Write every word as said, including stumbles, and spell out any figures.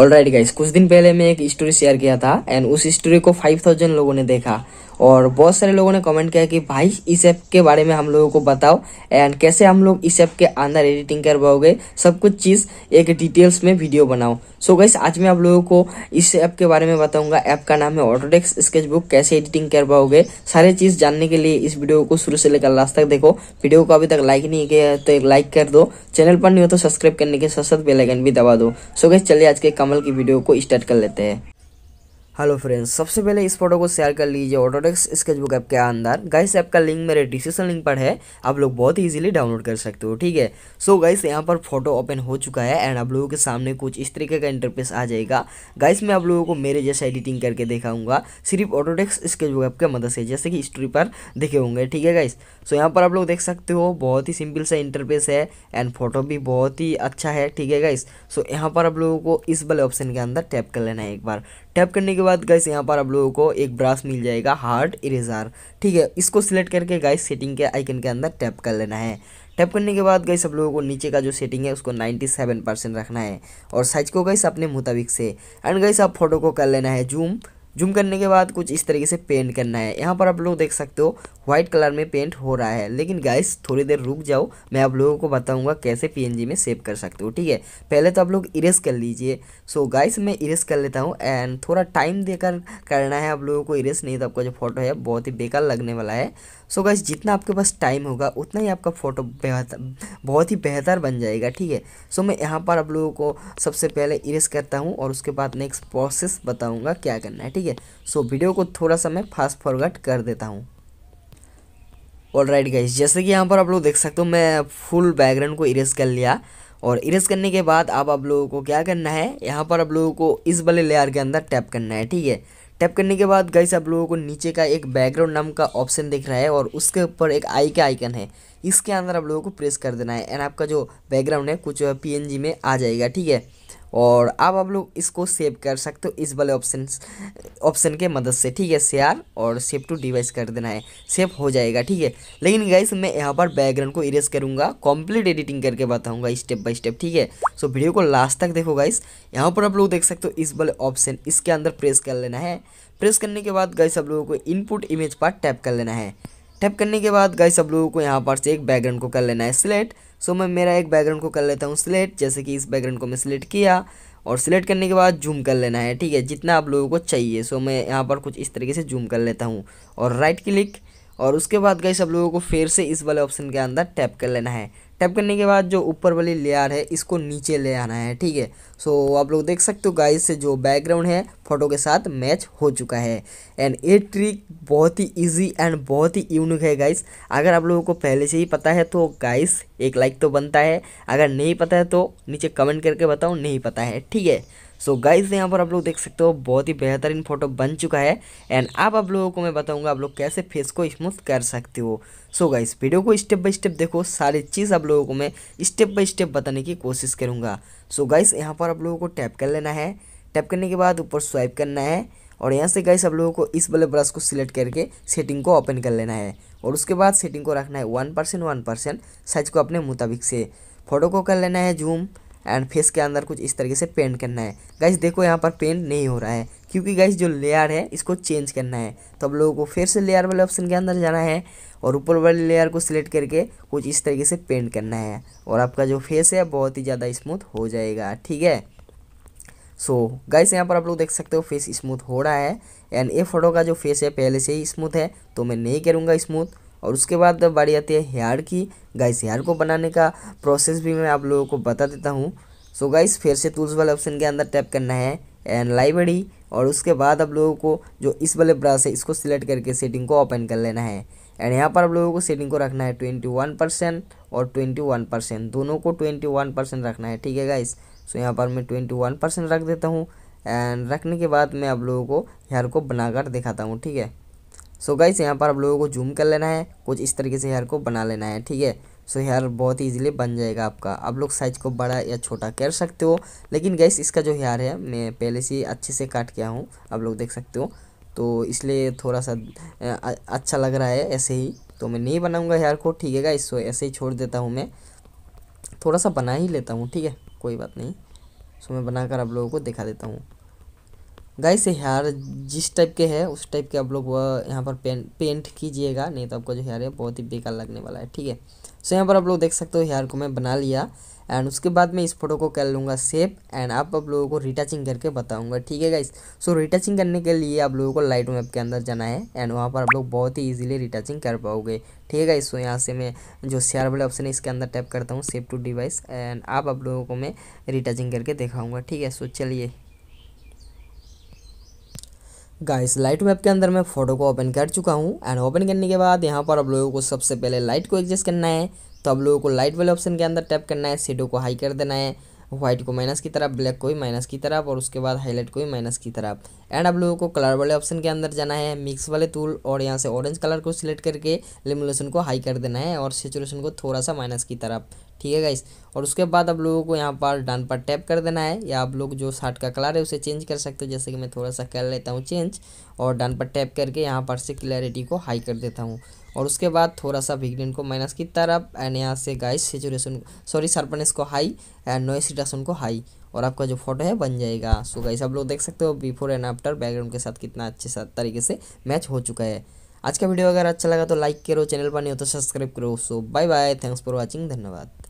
Alright guys, कुछ दिन पहले मैं एक स्टोरी शेयर किया था एंड उस स्टोरी को फाइव थाउजेंड लोगों ने देखा और बहुत सारे लोगों ने कमेंट किया कि भाई इस ऐप के बारे में हम लोगों को बताओ एंड कैसे हम लोग इस ऐप के अंदर एडिटिंग कर पाओगे, सब कुछ चीज़ एक डिटेल्स में वीडियो बनाओ। सो गाइस, आज मैं आप लोगों को इस ऐप के बारे में बताऊंगा। ऐप का नाम है ऑटोडेस्क स्केचबुक। कैसे एडिटिंग कर पाओगे सारी चीज़ जानने के लिए इस वीडियो को शुरू से लेकर लास्ट तक देखो। वीडियो को अभी तक लाइक नहीं किया है तो एक लाइक कर दो, चैनल पर नहीं हो तो सब्सक्राइब करने के साथ साथ बेल आइकन भी दबा दो। सो गाइस, चलिए आज के कमल की वीडियो को स्टार्ट कर लेते हैं। हेलो फ्रेंड्स, सबसे पहले इस फोटो को शेयर कर लीजिए ऑटोडेस्क स्केचबुक ऐप के अंदर। गाइस, ऐप का लिंक मेरे डिस्क्रिप्शन लिंक पर है, आप लोग बहुत ही इजीली डाउनलोड कर सकते हो। ठीक है, सो गाइस यहाँ पर फोटो ओपन हो चुका है एंड आप लोगों के सामने कुछ इस तरीके का इंटरफेस आ जाएगा। गाइस, मैं आप लोगों को मेरे जैसा एडिटिंग करके दिखाऊंगा सिर्फ ऑटोडेस्क स्केचबुक ऐप की मदद से, जैसे कि स्टोरी पर देखे होंगे। ठीक है गाइस, सो यहाँ पर आप लोग देख सकते हो बहुत ही सिंपल सा इंटरफेस है एंड फोटो भी बहुत ही अच्छा है। ठीक है गाइस, सो यहाँ पर आप लोगों को इस वाले ऑप्शन के अंदर टैप कर लेना है। एक बार टैप करने के बाद गाइस यहाँ पर आप लोगों को एक ब्रश मिल जाएगा हार्ड इरेजर। ठीक है, इसको सिलेक्ट करके गाइस सेटिंग के आइकन के अंदर टैप कर लेना है। टैप करने के बाद गाइस आप लोगों को नीचे का जो सेटिंग है उसको सत्तानवे परसेंट रखना है और साइज को गाइस अपने मुताबिक से एंड गाइस आप फोटो को कर लेना है जूम। जूम करने के बाद कुछ इस तरीके से पेंट करना है। यहाँ पर आप लोग देख सकते हो व्हाइट कलर में पेंट हो रहा है, लेकिन गाइस थोड़ी देर रुक जाओ, मैं आप लोगों को बताऊंगा कैसे पीएनजी में सेव कर सकते हो। ठीक है, पहले तो आप लोग इरेज कर लीजिए। सो गाइस मैं इरेज कर लेता हूँ एंड थोड़ा टाइम देकर करना है आप लोगों को, इरेज नहीं तो आपका जो फोटो है बहुत ही बेकार लगने वाला है। सो गाइस जितना आपके पास टाइम होगा उतना ही आपका फोटो बेहतर बहुत ही बेहतर बन जाएगा। ठीक है, सो मैं यहाँ पर आप लोगों को सबसे पहले इरेज करता हूँ और उसके बाद नेक्स्ट प्रोसेस बताऊँगा क्या करना है। ठीक है, सो वीडियो को थोड़ा सा मैं फास्ट फॉरवर्ड कर देता हूँ। ऑलराइट गाइस, जैसे कि यहाँ पर आप लोग देख सकते हो मैं फुल बैकग्राउंड को इरेज कर लिया और इरेज करने के बाद अब आप लोगों को क्या करना है, यहाँ पर आप लोगों को इस वाले लेयर के अंदर टैप करना है। ठीक है, टैप करने के बाद गाइस आप लोगों को नीचे का एक बैकग्राउंड नाम का ऑप्शन दिख रहा है और उसके ऊपर एक आई का आइकन है, इसके अंदर आप लोगों को प्रेस कर देना है एंड आपका जो बैकग्राउंड है कुछ पीएनजी में आ जाएगा। ठीक है, और अब आप लोग इसको सेव कर सकते हो इस वाले ऑप्शन ऑप्शन के मदद से। ठीक है, शेयर और सेव टू डिवाइस कर देना है, सेव हो जाएगा। ठीक है, लेकिन गाइस मैं यहाँ पर बैकग्राउंड को इरेज करूँगा, कंप्लीट एडिटिंग करके बताऊँगा स्टेप बाय स्टेप। ठीक है, सो वीडियो को लास्ट तक देखो। गाइस यहाँ पर आप लोग देख सकते हो इस वाले ऑप्शन, इसके अंदर प्रेस कर लेना है। प्रेस करने के बाद गाइस आप लोगों को इनपुट इमेज पर टैप कर लेना है। टैप करने के बाद गाइस आप लोगों को यहाँ पर से एक बैकग्राउंड को कर लेना है सिलेक्ट। सो मैं मेरा एक बैकग्राउंड को कर लेता हूँ सिलेक्ट, जैसे कि इस बैकग्राउंड को मैं सिलेक्ट किया और सिलेक्ट करने के बाद जूम कर लेना है। ठीक है, जितना आप लोगों को चाहिए। सो मैं यहाँ पर कुछ इस तरीके से जूम कर लेता हूँ और राइट क्लिक और उसके बाद गाइस आप लोगों को फिर से इस वाले ऑप्शन के अंदर टैप कर लेना है। टैप करने के बाद जो ऊपर वाली लेयर है इसको नीचे ले आना है। ठीक है, सो आप लोग देख सकते हो गाइस से जो बैकग्राउंड है फोटो के साथ मैच हो चुका है एंड ये ट्रिक बहुत ही इजी एंड बहुत ही यूनिक है गाइस। अगर आप लोगों को पहले से ही पता है तो गाइस एक लाइक तो बनता है, अगर नहीं पता है तो नीचे कमेंट करके बताओ नहीं पता है। ठीक है, सो गाइस यहाँ पर आप लोग देख सकते हो बहुत ही बेहतरीन फोटो बन चुका है एंड अब आप लोगों को मैं बताऊंगा आप लोग कैसे फेस को स्मूथ कर सकते हो। सो गाइस वीडियो को स्टेप बाय स्टेप देखो, सारी चीज़ आप लोगों को मैं स्टेप बाय स्टेप बताने की कोशिश करूंगा। सो गाइस यहाँ पर आप लोगों को टैप कर लेना है। टैप करने के बाद ऊपर स्वाइप करना है और यहाँ से गाइस आप लोगों को इस वाले ब्रश को सिलेक्ट करके सेटिंग को ओपन कर लेना है और उसके बाद सेटिंग को रखना है one percent one percent size को अपने मुताबिक से। फोटो को कर लेना है जूम एंड फेस के अंदर कुछ इस तरीके से पेंट करना है। गाइस देखो यहाँ पर पेंट नहीं हो रहा है क्योंकि गाइस जो लेयर है इसको चेंज करना है, तो आप लोगों को फिर से लेयर वाले ऑप्शन के अंदर जाना है और ऊपर वाले लेयर को सिलेक्ट करके कुछ इस तरीके से पेंट करना है और आपका जो फेस है बहुत ही ज़्यादा स्मूथ हो जाएगा। ठीक है, सो गाइस यहाँ पर आप लोग देख सकते हो फेस स्मूथ हो रहा है एंड ये फोटो का जो फेस है पहले से ही स्मूथ है तो मैं नहीं करूँगा स्मूथ। और उसके बाद बारी आती है हेयर की। गाइस हेयर को बनाने का प्रोसेस भी मैं आप लोगों को बता देता हूँ। सो गाइस फिर से टूल्स वाले ऑप्शन के अंदर टैप करना है एंड लाइब्रेरी और उसके बाद आप लोगों को जो इस वाले ब्रश है इसको सिलेक्ट करके सेटिंग को ओपन कर लेना है एंड यहाँ पर आप लोगों को सेटिंग को रखना है ट्वेंटी वन परसेंट और ट्वेंटी वन परसेंट दोनों को ट्वेंटी वन परसेंट रखना है। ठीक है गाइस, सो यहाँ पर मैं ट्वेंटी वन परसेंट रख देता हूँ एंड रखने के बाद मैं आप लोगों को हेयर को बनाकर दिखाता हूँ। ठीक है, सो गाइस यहाँ पर आप लोगों को जूम कर लेना है, कुछ इस तरीके से हेयर को बना लेना है। ठीक है, सो हेयर बहुत इजीली बन जाएगा आपका। आप लोग साइज को बड़ा या छोटा कर सकते हो, लेकिन गाइस इसका जो हेयर है मैं पहले से अच्छे से काट के आया हूँ, आप लोग देख सकते हो, तो इसलिए थोड़ा सा अच्छा लग रहा है। ऐसे ही तो मैं नहीं बनाऊँगा हेयर को। ठीक है गाइस, सो ऐसे ही छोड़ देता हूँ, मैं थोड़ा सा बना ही लेता हूँ। ठीक है, कोई बात नहीं। सो मैं बनाकर आप लोगों को दिखा देता हूँ। गाइस ये हेयर जिस टाइप के है उस टाइप के आप लोग वह यहाँ पर पेंट पेंट कीजिएगा, नहीं तो आपका जो हेयर है बहुत ही बेकार लगने वाला है। ठीक है, सो यहाँ पर आप लोग देख सकते हो हेयर को मैं बना लिया एंड उसके बाद मैं इस फोटो को कर लूँगा सेव एंड आप आप लोगों को रिटचिंग करके बताऊँगा। ठीक है गाइस, सो रिटचिंग करने के लिए आप लोगों को लाइटरूम ऐप के अंदर जाना है एंड वहाँ पर आप लोग बहुत ही ईजिली रिटचिंग कर पाओगे। ठीक है गाइस, सो यहाँ से मैं जो शेयर वाले ऑप्शन है इसके अंदर टैप करता हूँ सेव टू डिवाइस एंड आप आप लोगों को मैं रिटचिंग करके दिखाऊँगा। ठीक है, सो चलिए गाइस लाइट मैप के अंदर मैं फ़ोटो को ओपन कर चुका हूँ एंड ओपन करने के बाद यहाँ पर आप लोगों को सबसे पहले लाइट को एडजस्ट करना है। तो आप लोगों को लाइट वाले ऑप्शन के अंदर टैप करना है, शेडो को हाई कर देना है, व्हाइट को माइनस की तरफ, ब्लैक को भी माइनस की तरफ और उसके बाद हाईलाइट को भी माइनस की तरफ एंड आप लोगों को कलर वाले ऑप्शन के अंदर जाना है मिक्स वाले टूल और यहाँ से ऑरेंज कलर को सिलेक्ट करके लुमिनेशन को हाई कर देना है और सैचुरेशन को थोड़ा सा माइनस की तरफ। ठीक है गाइस, और उसके बाद आप लोगों को यहाँ पर डान पर टैप कर देना है या आप लोग जो शर्ट का कलर है उसे चेंज कर सकते हो, जैसे कि मैं थोड़ा सा कर लेता हूँ चेंज और डान पर टैप करके यहाँ पर से क्लैरिटी को हाई कर देता हूँ और उसके बाद थोड़ा सा विग्रेन को माइनस की तरफ एंड यहाँ से गाइस सैचुरेशन सॉरी शार्पनेस को हाई एंड नॉइस रिडक्शन को हाई और आपका जो फोटो है बन जाएगा। सो गाइस आप लोग देख सकते हो बिफोर एंड आफ्टर बैकग्राउंड के साथ कितना अच्छे तरीके से मैच हो चुका है। आज का वीडियो अगर अच्छा लगा तो लाइक करो, चैनल पर नहीं हो तो सब्सक्राइब करो। So bye bye, thanks for watching, धन्यवाद।